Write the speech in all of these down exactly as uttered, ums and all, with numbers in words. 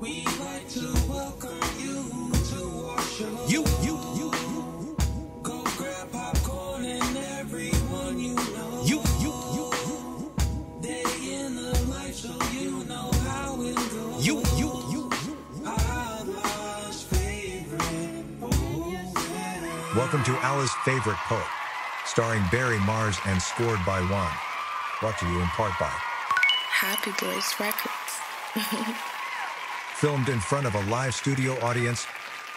We'd like to welcome you to our show. You, you, you, you, you. Go grab popcorn and everyone you know. You, you, you, you, you. Day in the life, so you know how it goes. You, you, you, you, you. Allah's Favorite Poet. Welcome to Allah's Favorite Poet, starring Barry Marz and scored by Juan. Brought to you in part by Happy Boys Records. Filmed in front of a live studio audience.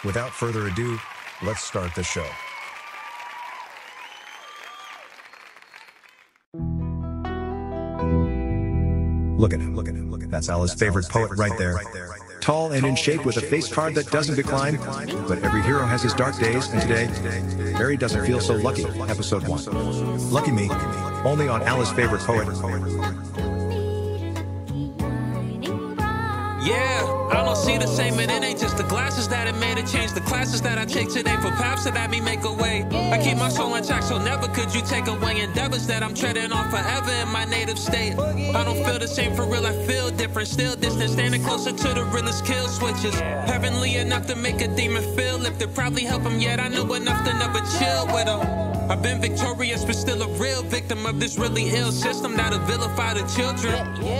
Without further ado, let's start the show. Look at him, look at him, look at him. That's Allah's favorite poet right there. Tall and in shape with a face card that doesn't decline, but every hero has his dark days, and today, Barry doesn't feel so lucky, episode one. Lucky me, only on Allah's Favorite Poet. Yeah, I don't see the same, and it ain't just the glasses that it made it change. The classes that I take today for paps that had me make a way. I keep my soul intact, so never could you take away endeavors that I'm treading on forever in my native state. I don't feel the same for real, I feel different, still distant, standing closer to the realest kill switches. Heavenly enough to make a demon feel lifted, probably help him, yet I knew enough to never chill with him. I've been victorious, but still a real victim of this really ill system that'll vilify the children.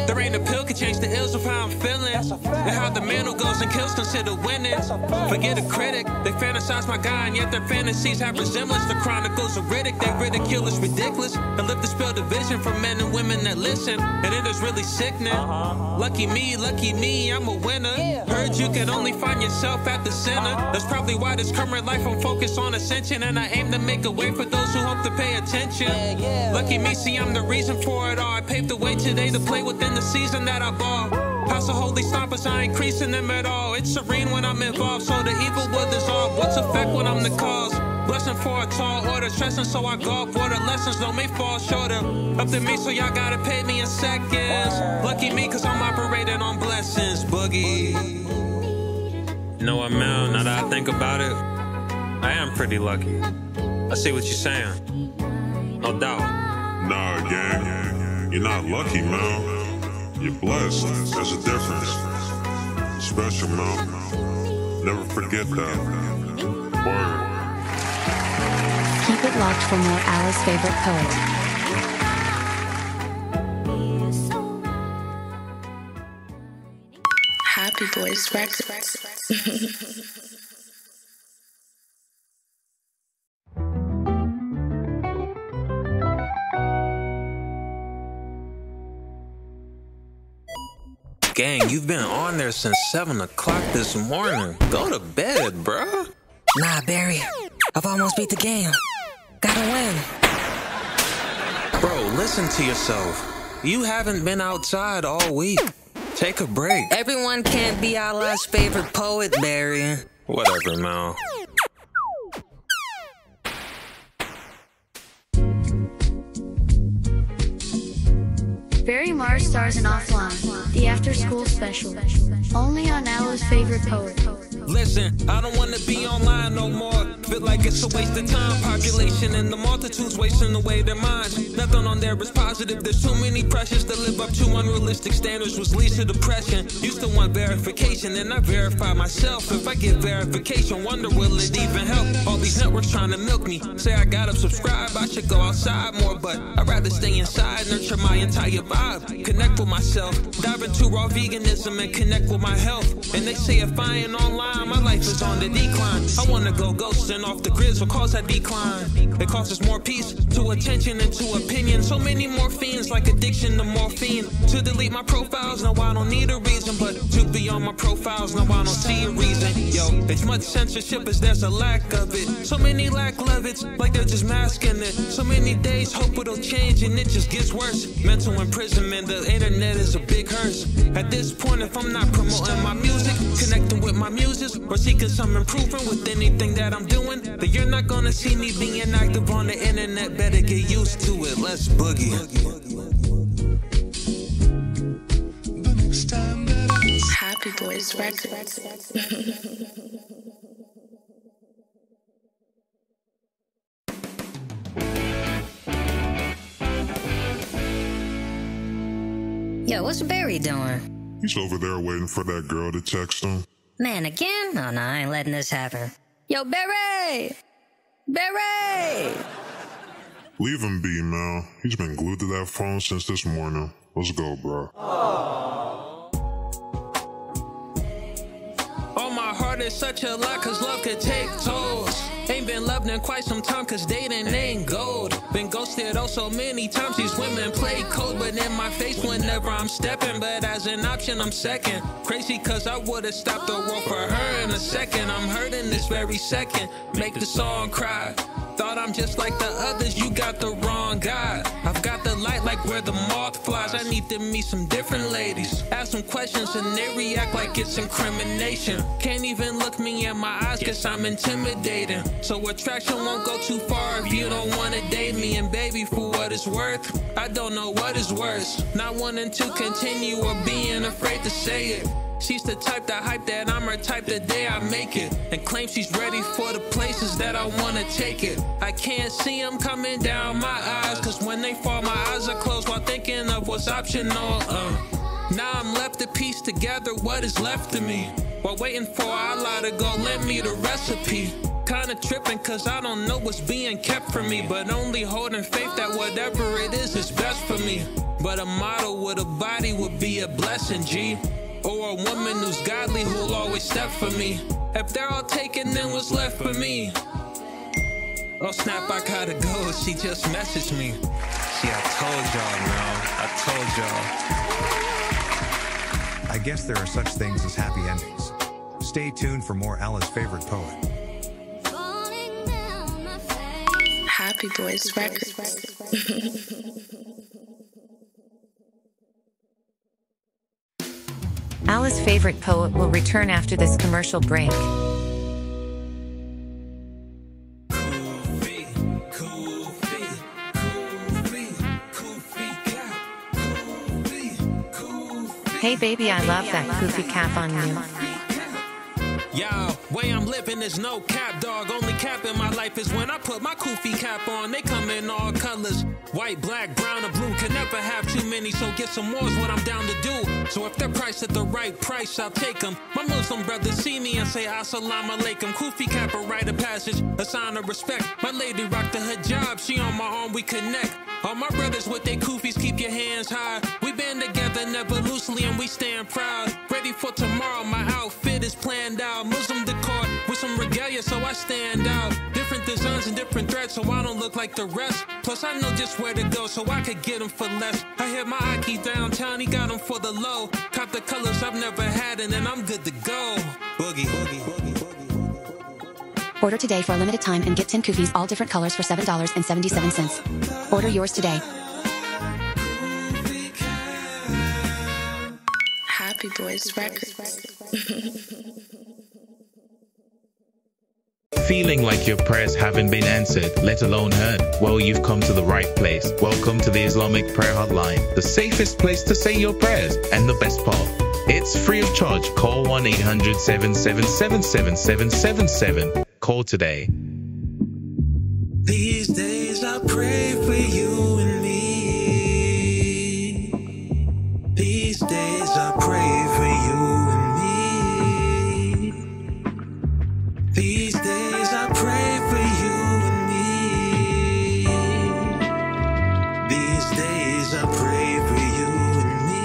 There ain't a pill can change the ills of how I'm feeling, and how the mantle goes and kills consider winning. Forget a critic, they fantasize my guy, and yet their fantasies have resemblance. The Chronicles of Riddick, they ridicule is ridiculous, and live to spell division for men and women that listen, and it is really sickening. Lucky me, lucky me, I'm a winner. Heard you can only find yourself at the center. That's probably why this current life I'm focused on ascension, and I aim to make a way for those who hope to pay attention. Yeah, yeah. Lucky me, see I'm the reason for it all. I paved the way today to play within the season that I bought. House of holy stompers, I ain't creasing them at all. It's serene when I'm involved, so the evil will dissolve. What's effect when I'm the cause? Blessing for a tall order, stressing so I golf water lessons, though may fall shorter. Up to me, so y'all gotta pay me in seconds. Lucky me, cause I'm operating on blessings, boogie. No amount, now that I think about it, I am pretty lucky. I see what you're saying. No doubt. Nah, gang. You're not lucky, man. You're blessed. There's a difference. Special, man. Never forget that. Word. Keep it locked for more Allah's Favorite Poet. Happy Boys Records. Gang, you've been on there since seven o'clock this morning. Go to bed, bruh. Nah, Barry. I've almost beat the game. Gotta win. Bro, listen to yourself. You haven't been outside all week. Take a break. Everyone can't be Allah's favorite poet, Barry. Whatever, Mal. Barry Marz stars in Offline, the after-school special, only on Allah's Favorite Poet. Listen, I don't want to be online no more. Feel like it's a waste of time. Population and the multitudes wasting away their minds. Nothing on there is positive. There's too many pressures to live up to. Unrealistic standards was leads to depression. Used to want verification, and I verify myself. If I get verification, wonder will it even help? All these networks trying to milk me. Say I gotta subscribe, I should go outside more, but I'd rather stay inside, nurture my entire vibe. Connect with myself, dive into raw veganism and connect with my health. And they say if I ain't online, my life is on the decline. I wanna go ghosting off the grid, so cause I decline. It causes more peace to attention and to opinion. So many more fiends, like addiction to morphine. To delete my profiles, no I don't need a reason, but to be on my profiles, no I don't see a reason. Yo, as much censorship as there's a lack of it. So many lack love it, like they're just masking it. So many days, hope it'll change and it just gets worse. Mental imprisonment. Man, the internet is a big hearse. At this point, if I'm not promoting my music, connecting with my muses, or seeking some improvement with anything that I'm doing, then you're not gonna see me being active on the internet. Better get used to it. Let's boogie. Happy Boys Records. Yo, what's Barry doing? He's over there waiting for that girl to text him. Man, again? Oh, no, I ain't letting this happen. Yo, Barry! Barry! Leave him be, Mel. He's been glued to that phone since this morning. Let's go, bro. Oh, my heart is such a lot, cause love could take tolls. Ain't been loved in quite some time, cause dating ain't gold. Been ghosted oh so many times, these women play cold. But in my face whenever I'm stepping, but as an option I'm second. Crazy cause I would've stopped the world for her in a second. I'm hurting this very second, make the song cry. Thought I'm just like the others, you got the wrong guy. I've got the light like where the moth flies. I need to meet some different ladies. Ask some questions and they react like it's incrimination. Can't even look me in my eyes cause I'm intimidating. So attraction won't go too far if you don't wanna date me. And baby, for what it's worth, I don't know what is worse, not wanting to continue or being afraid to say it. She's the type that hype that I'm her type the day I make it, and claim she's ready for the places that I wanna take it. I can't see them coming down my eyes, cause when they fall my eyes are closed while thinking of what's optional. uh. Now I'm left to piece together what is left of me, while waiting for Allah to go lend me the recipe. Kinda tripping cause I don't know what's being kept from me, but only holding faith that whatever it is is best for me. But a model with a body would be a blessing, G. Or a woman who's godly who'll always step for me. If they're all taken then what's left for me? Oh snap, I gotta go, she just messaged me. See, I told y'all, man, I told y'all. I guess there are such things as happy endings. Stay tuned for more Allah's Favorite Poet. Happy Boys Records. Allah's Favorite Poet will return after this commercial break. Hey baby, I love that goofy cap on you. Yo, way I'm living is no cap, dog. Only cap in my life is when I put my kufi cap on. They come in all colors, white, black, brown, or blue. Can never have too many, so get some more is what I'm down to do. So if they're priced at the right price, I'll take them. My Muslim brothers see me and say, Assalamu alaikum. Kufi cap, a rite of passage, a sign of respect. My lady rocked the hijab, she on my arm, we connect. All my brothers with their kufis, keep your hands high. We band together, never loosely, and we stand proud. Ready for tomorrow, my outfit is planned out. Muslim decor with some regalia, so I stand out. Different designs and different threads, so I don't look like the rest. Plus, I know just where to go, so I could get them for less. I hit my Aki downtown, he got them for the low. Cop the colors I've never had, and then I'm good to go. Boogie, boogie, boogie, boogie. Order today for a limited time and get ten kufis, all different colors, for seven dollars and seventy-seven cents. Order yours today. Happy Boys Records. Feeling like your prayers haven't been answered, let alone heard? Well, you've come to the right place. Welcome to the Islamic Prayer Hotline, the safest place to say your prayers, and the best part, it's free of charge. Call one eight hundred, seven seven seven, seven seven seven seven. Call today. These days I pray for you and me. These days I pray for you and me. These days I pray for you and me. These days I pray for you and me.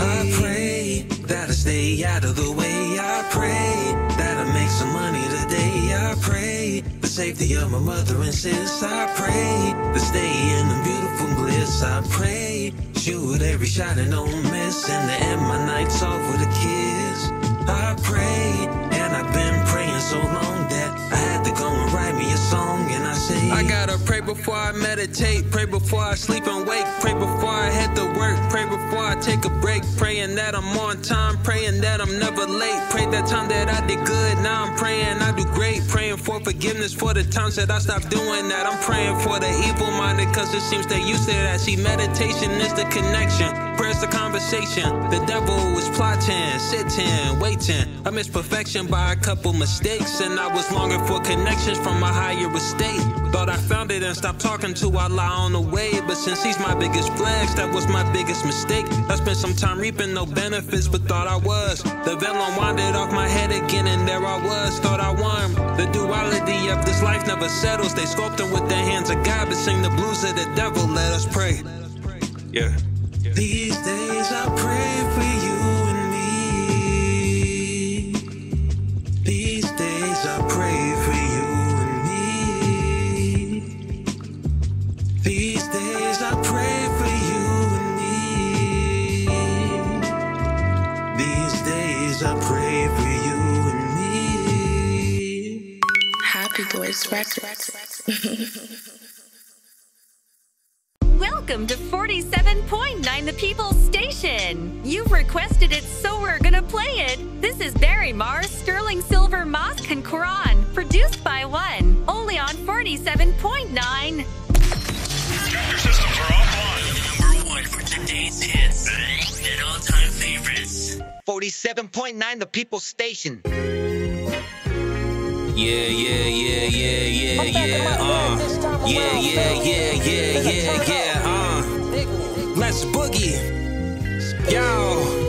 I pray that I stay out of the way, I pray that I make some money today, I pray the safety of my mother and sis, I pray to stay in the beautiful bliss, I pray shoot every shot and don't miss, and to end my nights off with a kiss, I pray. And I've been praying so long that I had to go and write me a song, and I say I gotta pray before I meditate, pray before I sleep and wake, pray before I head to work, pray before I take a break, praying that I'm on time, praying that I'm never late, pray that time that I did good, now I'm praying I do great, praying for forgiveness for the times that I stopped doing that, I'm praying for the evil minded, cause it seems they used to that, see meditation is the connection. spreads the conversation. The devil is plotting, sitting, waiting. I missed perfection by a couple mistakes, and I was longing for connections from a higher estate. Thought I found it and stopped talking to Allah on the way, but since he's my biggest flex, that was my biggest mistake. I spent some time reaping no benefits, but thought I was. The vellum wandered off my head again, and there I was, thought I won. The duality of this life never settles. They sculpting with their hands of God, but sing the blues of the devil. Let us pray. Yeah. Yeah. These days I pray for you and me. These days I pray for you and me. These days I pray for you and me. These days I pray for you and me. Happy Boys Records. Welcome to forty-seven point nine The People Station. You've requested it, so we're gonna play it. This is Barry Marz, Sterling Silver Mosque and Quran, produced by One, only on forty-seven point nine. Your systems are offline. Number one for today's hits and all-time favorites. forty-seven point nine The People Station. Yeah, yeah, yeah, yeah, yeah, yeah. Uh, yeah, yeah, yeah, yeah, yeah, yeah. Let's boogie, yo.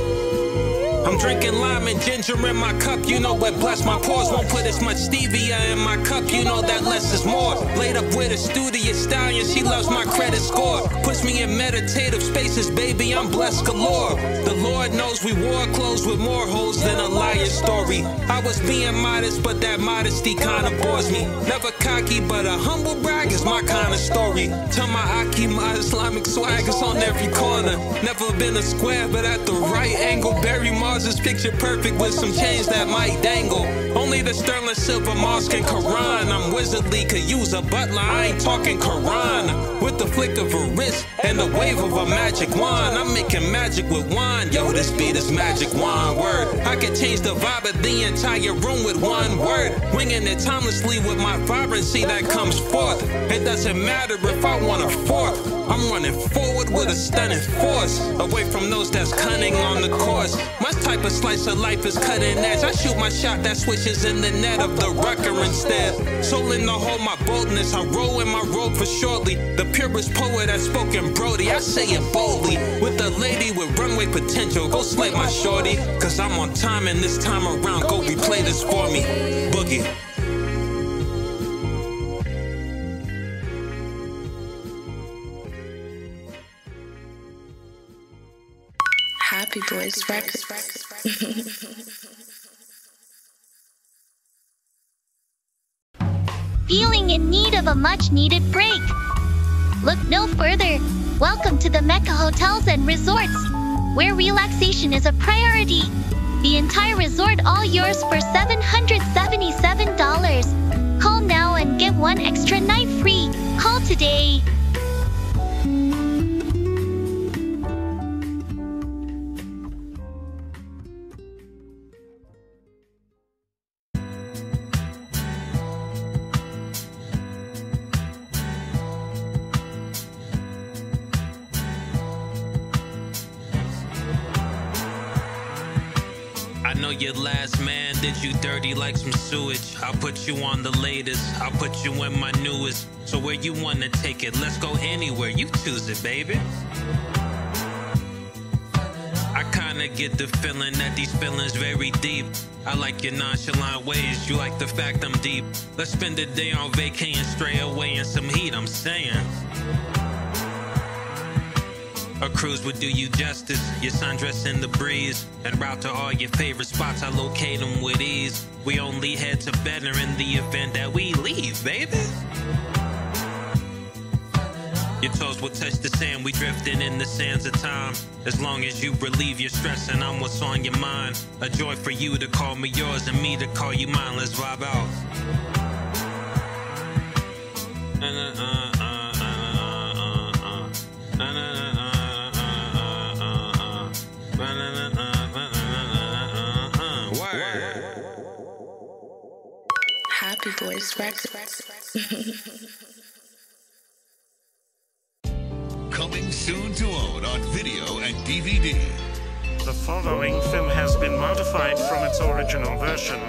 I'm drinking lime and ginger in my cup. You know it bless my pores. Won't put as much stevia in my cup. You know that less is more. Laid up with a studious stallion. She loves my credit score. Puts me in meditative spaces, baby. I'm blessed galore. The Lord knows we wore clothes with more holes than a liar's story. I was being modest, but that modesty kind of bores me. Never cocky, but a humble brag is my kind of story. Tell my Aki, my Islamic swag is on every corner. Never been a square, but at the right angle. Barry Marz is picture perfect with some chains that might dangle. Only the Sterling Silver Mosque and Quran. I'm wizardly, could use a butler. I ain't talking Quran. With the flick of a wrist and the wave of a magic wand, I'm making magic with wine. Yo, this beat is magic wine word. I could change the vibe of the entire room with one word. Winging it timelessly with my vibrancy that comes forth. It doesn't matter if I want a fourth. I'm running forward with a stunning force. Away from those that's cunning on the course. My type of slice of life is cutting edge. I shoot my shot that switches in the net of the rucker instead. Soul in the hole, my boldness. I roll in my robe for shortly. The purest poet I've spoken, Brody. I say it boldly. With a lady with runway potential. Go slay my shorty. Cause I'm on time and this time around. Go replay this for me. Boogie. Happy Boys Records. Feeling in need of a much-needed break? Look no further. Welcome to the Mecca Hotels and Resorts, where relaxation is a priority. The entire resort all yours for seven hundred seventy-seven dollars. Call now and get one extra night free. Call today. Your last man did you dirty like some sewage. I'll put you on the latest, I'll put you in my newest. So where you wanna take it, let's go anywhere, you choose it, baby. I kinda get the feeling that these feelings very deep. I like your nonchalant ways, you like the fact I'm deep. Let's spend a day on vacay and stray away in some heat, I'm saying. A cruise would do you justice, your sundress in the breeze. And route to all your favorite spots, I locate them with ease. We only head to better in the event that we leave, baby. Your toes will touch the sand, we drifting in the sands of time. As long as you relieve your stress and I'm what's on your mind. A joy for you to call me yours and me to call you mine, let's vibe out. Uh-uh-uh. Happy Boys Records. Coming soon to own on video and D V D. The following film has been modified from its original version.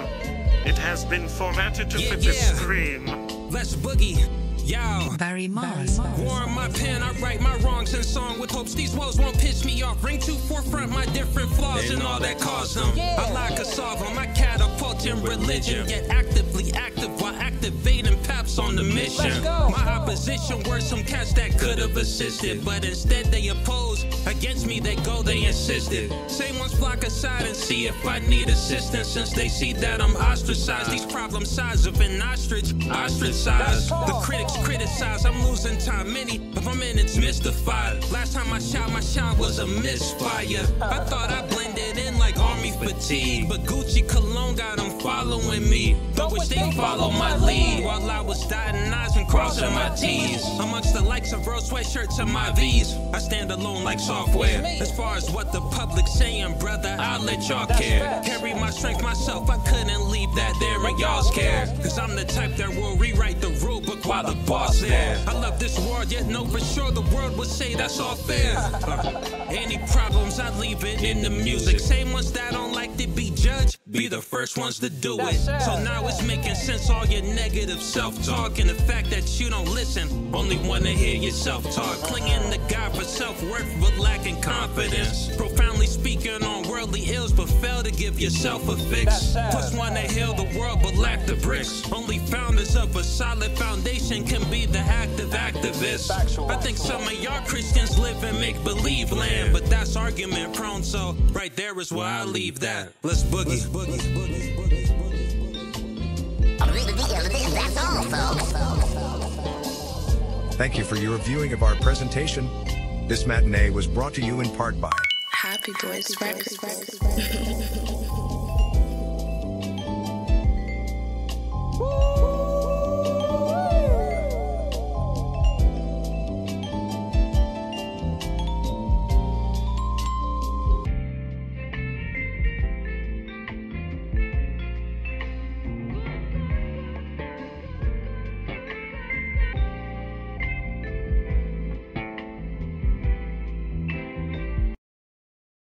It has been formatted to yeah, fit yeah. the screen. Let's boogie. Yo, Barry Marz. War on my pen, I write my wrongs in song with hopes these woes won't piss me off. Bring to forefront my different flaws and all that caused them. Yeah. Allah could solve them. I catapult in religion, yet actively active while activating paps on the mission. My opposition were some cats that could have assisted, but instead they opposed. Against me they go, they insisted. Same ones block aside and see if I need assistance, since they see that I'm ostracized. These problem size of an ostrich, ostracized. The critics criticize, I'm losing time. Many of my minutes mystified. Last time I shot, my shot was a misfire. I thought I blended in like army fatigue, but Gucci cologne got them following me. But wish they follow my lead while I was dotting I's and crossing my T's. Amongst the likes of rose sweatshirts and my V's, I stand alone like software. As far as what the public's saying, brother, I'll let y'all care. Carry my strength myself, I couldn't leave that there in y'all's care. Cause I'm the type that will rewrite the rule book while the boss there. I love this world, yet know for sure the world would say that's all fair. Uh, any problems, I leave it in the music. Same ones that don't like to be judged, be the first ones to do it. So now it's making sense, all your negative self-talk and the fact that you don't listen, only want to hear yourself talk. Clinging to God for self-worth but lacking confidence, profoundly speaking on worldly ills but fail to give yourself a fix. Plus want to heal the world but lack the bricks. Only founders of a solid foundation can be the active activists. I think some of y'all Christians live in make-believe land, but that's argument prone, so right there is where I leave that. Let's boogie. Let's boogie. Let's boogie. Let's boogie. Thank you for your viewing of our presentation. This matinee was brought to you in part by Happy Boys Records.